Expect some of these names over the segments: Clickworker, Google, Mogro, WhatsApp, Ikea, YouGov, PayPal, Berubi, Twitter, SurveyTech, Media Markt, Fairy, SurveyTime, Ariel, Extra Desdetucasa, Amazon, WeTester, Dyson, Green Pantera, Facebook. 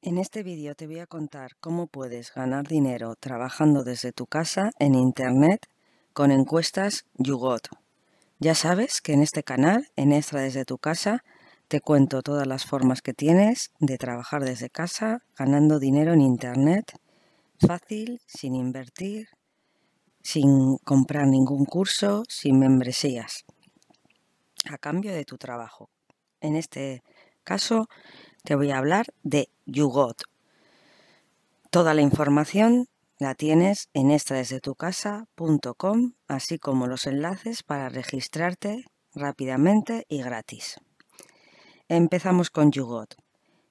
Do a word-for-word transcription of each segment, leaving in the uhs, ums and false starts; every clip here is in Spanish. En este vídeo te voy a contar cómo puedes ganar dinero trabajando desde tu casa en Internet con encuestas YouGov. Ya sabes que en este canal, en Extra Desdetucasa, te cuento todas las formas que tienes de trabajar desde casa ganando dinero en Internet, fácil, sin invertir, sin comprar ningún curso, sin membresías, a cambio de tu trabajo. En este caso te voy a hablar de YouGov. Toda la información la tienes en extra desde tu casa punto com, así como los enlaces para registrarte rápidamente y gratis. Empezamos con YouGov.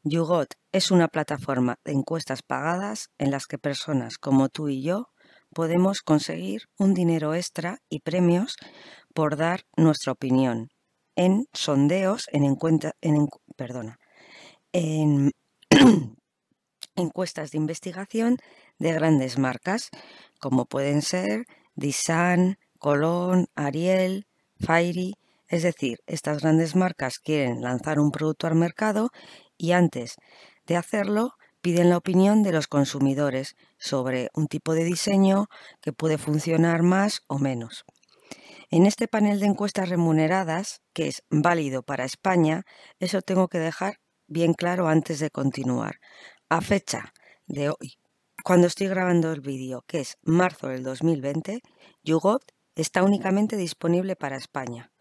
YouGov es una plataforma de encuestas pagadas en las que personas como tú y yo podemos conseguir un dinero extra y premios por dar nuestra opinión en sondeos, en, encuenta, en, perdona, en encuestas de investigación de grandes marcas como pueden ser Dyson, Colón, Ariel, Fairy. Es decir, estas grandes marcas quieren lanzar un producto al mercado y antes de hacerlo piden la opinión de los consumidores sobre un tipo de diseño que puede funcionar más o menos. En este panel de encuestas remuneradas, que es válido para España, eso tengo que dejar bien claro antes de continuar. A fecha de hoy, cuando estoy grabando el vídeo, que es marzo del dos mil veinte, YouGov está únicamente disponible para España.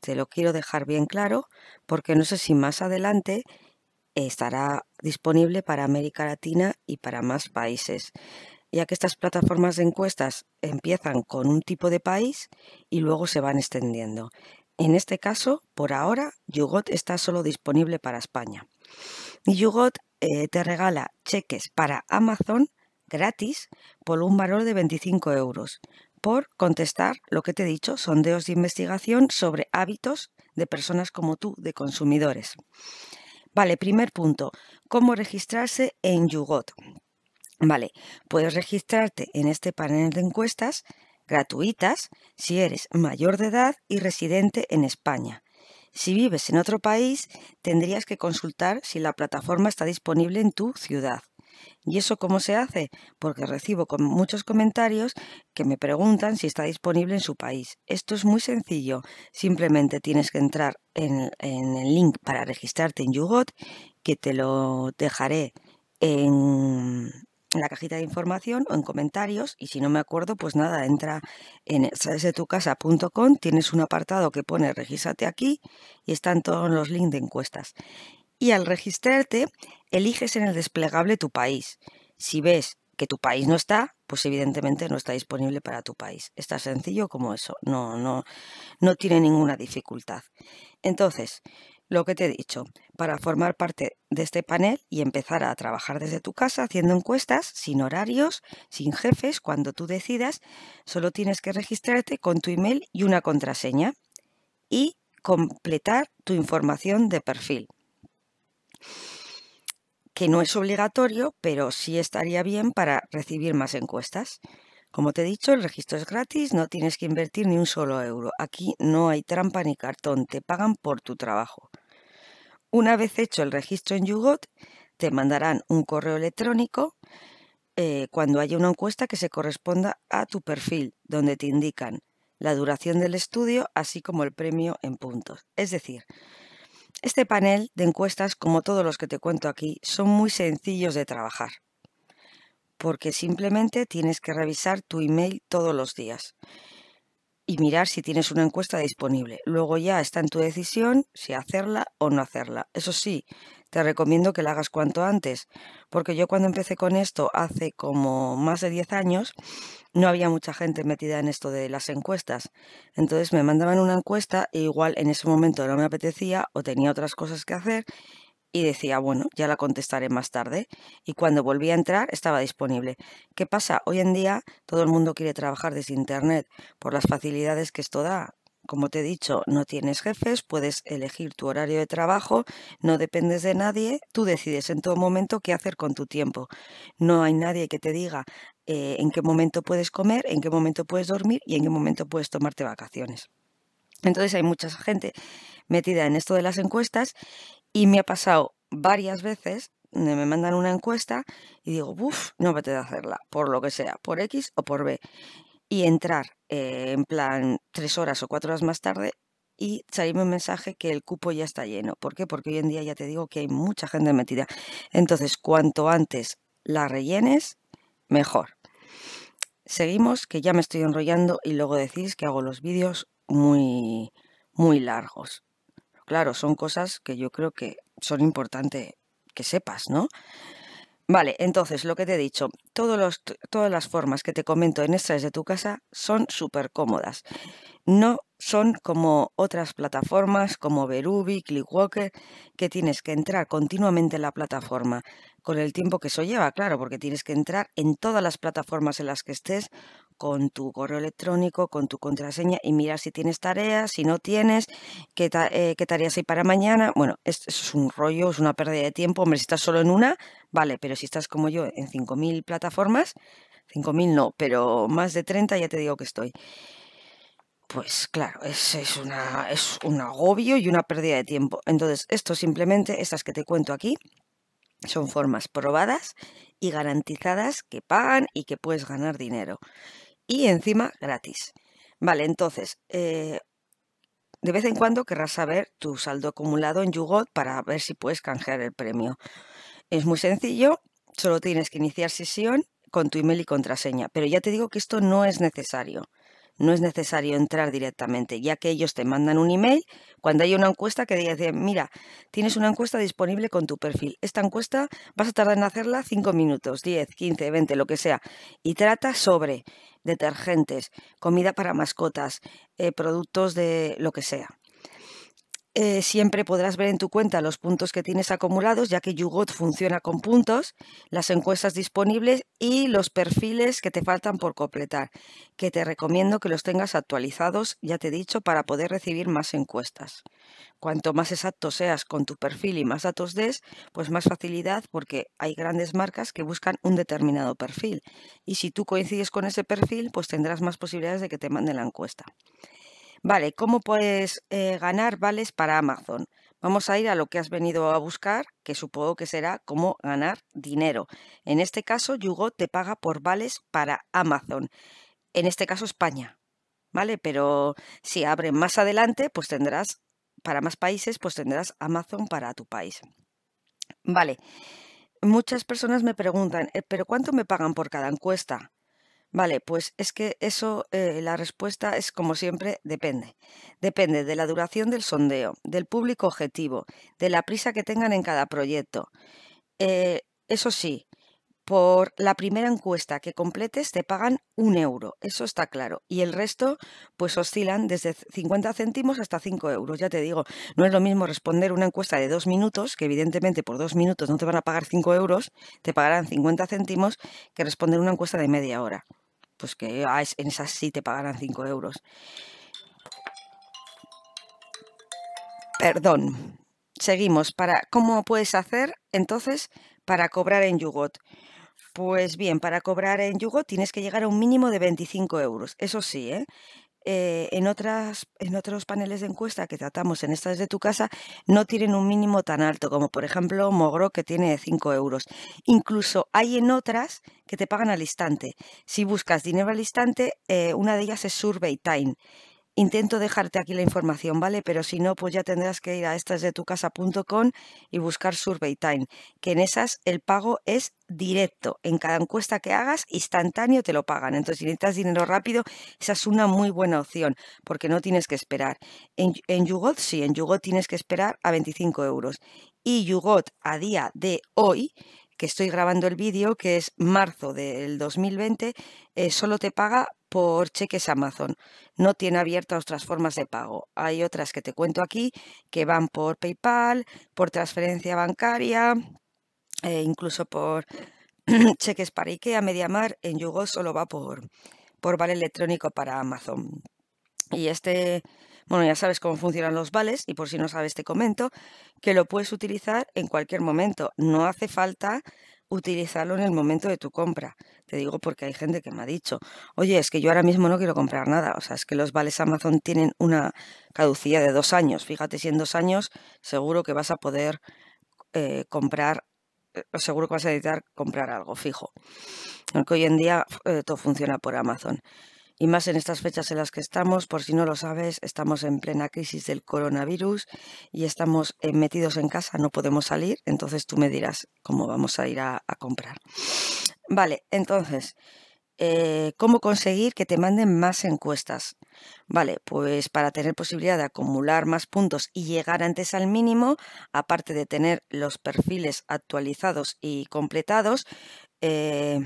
Te lo quiero dejar bien claro porque no sé si más adelante estará disponible para América Latina y para más países, ya que estas plataformas de encuestas empiezan con un tipo de país y luego se van extendiendo. En este caso, por ahora, YouGov está solo disponible para España. Y YouGov eh, te regala cheques para Amazon gratis por un valor de veinticinco euros por contestar, lo que te he dicho, sondeos de investigación sobre hábitos de personas como tú, de consumidores. Vale, primer punto, ¿cómo registrarse en YouGov? Vale, puedes registrarte en este panel de encuestas gratuitas si eres mayor de edad y residente en España. Si vives en otro país, tendrías que consultar si la plataforma está disponible en tu ciudad. ¿Y eso cómo se hace? Porque recibo con muchos comentarios que me preguntan si está disponible en su país. Esto es muy sencillo. Simplemente tienes que entrar en, en el link para registrarte en YouGov, que te lo dejaré en la cajita de información o en comentarios, y si no me acuerdo, pues nada, entra en extra desde tu casa punto com, tienes un apartado que pone regístrate aquí y están todos los links de encuestas. Y al registrarte, eliges en el desplegable tu país. Si ves que tu país no está, pues evidentemente no está disponible para tu país. Es tan sencillo como eso, no, no, no tiene ninguna dificultad. Entonces, lo que te he dicho, para formar parte de este panel y empezar a trabajar desde tu casa haciendo encuestas, sin horarios, sin jefes, cuando tú decidas, solo tienes que registrarte con tu email y una contraseña y completar tu información de perfil, que no es obligatorio, pero sí estaría bien para recibir más encuestas. Como te he dicho, el registro es gratis, no tienes que invertir ni un solo euro. Aquí no hay trampa ni cartón, te pagan por tu trabajo. Una vez hecho el registro en YouGov, te mandarán un correo electrónico eh, cuando haya una encuesta que se corresponda a tu perfil, donde te indican la duración del estudio, así como el premio en puntos. Es decir, este panel de encuestas, como todos los que te cuento aquí, son muy sencillos de trabajar, porque simplemente tienes que revisar tu email todos los días y mirar si tienes una encuesta disponible. Luego ya está en tu decisión si hacerla o no hacerla. Eso sí, te recomiendo que la hagas cuanto antes, porque yo cuando empecé con esto hace como más de diez años, no había mucha gente metida en esto de las encuestas. Entonces me mandaban una encuesta e igual en ese momento no me apetecía o tenía otras cosas que hacer y decía, bueno, ya la contestaré más tarde. Y cuando volví a entrar estaba disponible. ¿Qué pasa? Hoy en día todo el mundo quiere trabajar desde Internet por las facilidades que esto da. Como te he dicho, no tienes jefes, puedes elegir tu horario de trabajo, no dependes de nadie, tú decides en todo momento qué hacer con tu tiempo. No hay nadie que te diga eh, en qué momento puedes comer, en qué momento puedes dormir y en qué momento puedes tomarte vacaciones. Entonces hay mucha gente metida en esto de las encuestas. Y me ha pasado varias veces donde me mandan una encuesta y digo, uff, no me apetece hacerla, por lo que sea, por X o por B. Y entrar eh, en plan tres horas o cuatro horas más tarde y salirme un mensaje que el cupo ya está lleno. ¿Por qué? Porque hoy en día ya te digo que hay mucha gente metida. Entonces, cuanto antes la rellenes, mejor. Seguimos, que ya me estoy enrollando y luego decís que hago los vídeos muy, muy largos. Claro, son cosas que yo creo que son importantes que sepas, ¿no? Vale, entonces, lo que te he dicho, todos los, todas las formas que te comento en Extra Desdetucasa son súper cómodas. No son como otras plataformas como Berubi, Clickworker, que tienes que entrar continuamente en la plataforma con el tiempo que eso lleva, claro, porque tienes que entrar en todas las plataformas en las que estés con tu correo electrónico, con tu contraseña y mirar si tienes tareas, si no tienes, qué, ta eh, qué tareas hay para mañana. Bueno, eso es un rollo, es una pérdida de tiempo. Hombre, si estás solo en una, vale, pero si estás como yo en cinco mil plataformas, cinco mil no, pero más de treinta ya te digo que estoy. Pues claro, es, es, una, es un agobio y una pérdida de tiempo. Entonces, esto simplemente, estas que te cuento aquí, son formas probadas y garantizadas que pagan y que puedes ganar dinero. Y encima, gratis. Vale, entonces, eh, de vez en cuando querrás saber tu saldo acumulado en YouGov para ver si puedes canjear el premio. Es muy sencillo, solo tienes que iniciar sesión con tu email y contraseña. Pero ya te digo que esto no es necesario. No es necesario entrar directamente, ya que ellos te mandan un email cuando hay una encuesta que dice, mira, tienes una encuesta disponible con tu perfil. Esta encuesta vas a tardar en hacerla cinco minutos, diez, quince, veinte, lo que sea. Y trata sobre detergentes, comida para mascotas, eh, productos de lo que sea. Eh, siempre podrás ver en tu cuenta los puntos que tienes acumulados, ya que YouGov funciona con puntos, las encuestas disponibles y los perfiles que te faltan por completar, que te recomiendo que los tengas actualizados, ya te he dicho, para poder recibir más encuestas. Cuanto más exacto seas con tu perfil y más datos des, pues más facilidad, porque hay grandes marcas que buscan un determinado perfil y si tú coincides con ese perfil, pues tendrás más posibilidades de que te manden la encuesta. Vale, ¿cómo puedes eh, ganar vales para Amazon? Vamos a ir a lo que has venido a buscar, que supongo que será cómo ganar dinero. En este caso, YouGov te paga por vales para Amazon. En este caso, España, ¿vale? Pero si abren más adelante, pues tendrás, para más países, pues tendrás Amazon para tu país. Vale, muchas personas me preguntan, ¿pero cuánto me pagan por cada encuesta? Vale, pues es que eso, eh, la respuesta es, como siempre, depende. Depende de la duración del sondeo, del público objetivo, de la prisa que tengan en cada proyecto. Eh, eso sí, por la primera encuesta que completes te pagan un euro, eso está claro. Y el resto, pues oscilan desde cincuenta céntimos hasta cinco euros. Ya te digo, no es lo mismo responder una encuesta de dos minutos, que evidentemente por dos minutos no te van a pagar cinco euros, te pagarán cincuenta céntimos, que responder una encuesta de media hora. Pues que en esas sí te pagarán cinco euros. Perdón. Seguimos. Para, ¿cómo puedes hacer entonces para cobrar en YouGov? Pues bien, para cobrar en YouGov tienes que llegar a un mínimo de veinticinco euros. Eso sí, ¿eh? Eh, en, otras, en otros paneles de encuesta que tratamos en Extra Desdetucasa no tienen un mínimo tan alto, como por ejemplo Mogro, que tiene cinco euros. Incluso hay en otras que te pagan al instante. Si buscas dinero al instante, eh, una de ellas es SurveyTime. Intento dejarte aquí la información, ¿vale? Pero si no, pues ya tendrás que ir a extras de tu casa punto com y buscar SurveyTime, que en esas el pago es directo. En cada encuesta que hagas, instantáneo te lo pagan. Entonces, si necesitas dinero rápido, esa es una muy buena opción, porque no tienes que esperar. En, en YouGov, sí, en YouGov tienes que esperar a veinticinco euros. Y YouGov, a día de hoy, que estoy grabando el vídeo, que es marzo del dos mil veinte, eh, solo te paga por cheques Amazon. No tiene abiertas otras formas de pago. Hay otras que te cuento aquí que van por PayPal, por transferencia bancaria, eh, incluso por cheques para Ikea, Media Markt. En YouGov solo va por, por vale electrónico para Amazon. Y este, bueno, ya sabes cómo funcionan los vales y por si no sabes te comento que lo puedes utilizar en cualquier momento. No hace falta utilizarlo en el momento de tu compra. Te digo porque hay gente que me ha dicho, oye, es que yo ahora mismo no quiero comprar nada. O sea, es que los vales Amazon tienen una caducidad de dos años. Fíjate si en dos años seguro que vas a poder eh, comprar seguro que vas a necesitar comprar algo fijo. Aunque hoy en día eh, todo funciona por Amazon. Y más en estas fechas en las que estamos, por si no lo sabes, estamos en plena crisis del coronavirus y estamos eh, metidos en casa, no podemos salir, entonces tú me dirás cómo vamos a ir a, a comprar. Vale, entonces, eh, ¿cómo conseguir que te manden más encuestas? Vale, pues para tener posibilidad de acumular más puntos y llegar antes al mínimo, aparte de tener los perfiles actualizados y completados, eh,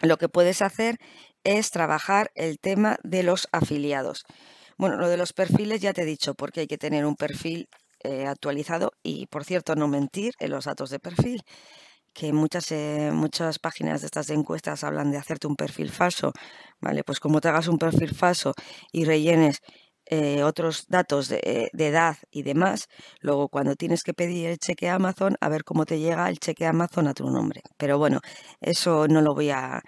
lo que puedes hacer es trabajar el tema de los afiliados. Bueno, lo de los perfiles ya te he dicho, porque hay que tener un perfil eh, actualizado y, por cierto, no mentir en los datos de perfil, que muchas, eh, muchas páginas de estas de encuestas hablan de hacerte un perfil falso. Vale, pues como te hagas un perfil falso y rellenes eh, otros datos de, de edad y demás, luego cuando tienes que pedir el cheque a Amazon, a ver cómo te llega el cheque a Amazon a tu nombre. Pero bueno, eso no lo voy a...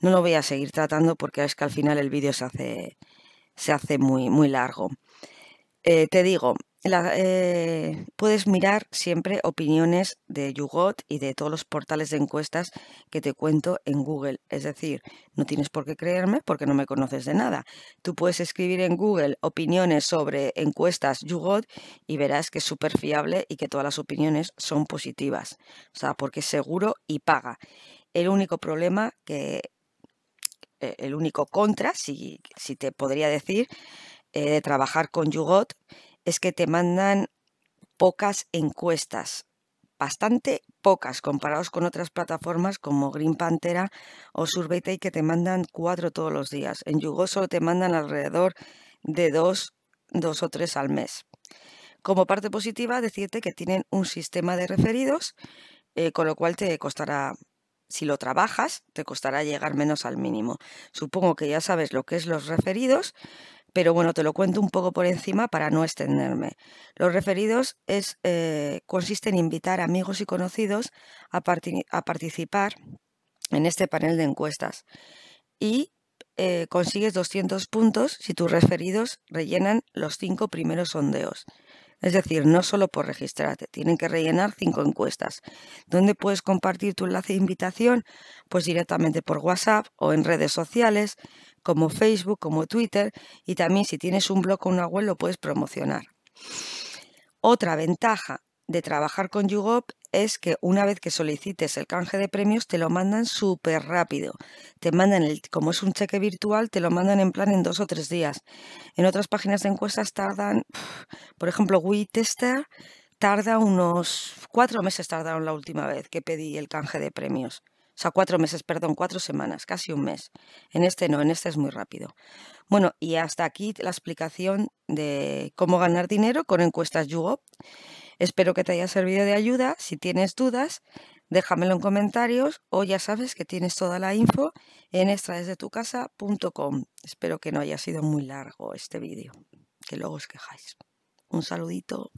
No lo voy a seguir tratando porque es que al final el vídeo se hace, se hace muy, muy largo. Eh, te digo, la, eh, puedes mirar siempre opiniones de YouGov y de todos los portales de encuestas que te cuento en Google. Es decir, no tienes por qué creerme porque no me conoces de nada. Tú puedes escribir en Google opiniones sobre encuestas YouGov y verás que es súper fiable y que todas las opiniones son positivas. O sea, porque es seguro y paga. El único problema que... El único contra, si, si te podría decir, eh, de trabajar con YouGov es que te mandan pocas encuestas, bastante pocas, comparados con otras plataformas como Green Pantera o SurveyTech, que te mandan cuatro todos los días. En YouGov solo te mandan alrededor de dos, dos o tres al mes. Como parte positiva, decirte que tienen un sistema de referidos, eh, con lo cual te costará... Si lo trabajas, te costará llegar menos al mínimo. Supongo que ya sabes lo que es los referidos, pero bueno, te lo cuento un poco por encima para no extenderme. Los referidos es, eh, consiste en invitar amigos y conocidos a, parti- a participar en este panel de encuestas. Y eh, consigues doscientos puntos si tus referidos rellenan los cinco primeros sondeos. Es decir, no solo por registrarte, tienen que rellenar cinco encuestas. ¿Dónde puedes compartir tu enlace de invitación? Pues directamente por WhatsApp o en redes sociales, como Facebook, como Twitter, y también si tienes un blog o una web lo puedes promocionar. Otra ventaja de trabajar con YouGov es que una vez que solicites el canje de premios te lo mandan súper rápido. Te mandan, el, como es un cheque virtual, te lo mandan en plan en dos o tres días. En otras páginas de encuestas tardan, por ejemplo, WeTester tarda unos cuatro meses, tardaron la última vez que pedí el canje de premios. O sea, cuatro meses, perdón, cuatro semanas, casi un mes. En este no, en este es muy rápido. Bueno, y hasta aquí la explicación de cómo ganar dinero con encuestas YouGov. Espero que te haya servido de ayuda. Si tienes dudas, déjamelo en comentarios o ya sabes que tienes toda la info en extra desde tu casa punto com. Espero que no haya sido muy largo este vídeo, que luego os quejáis. Un saludito.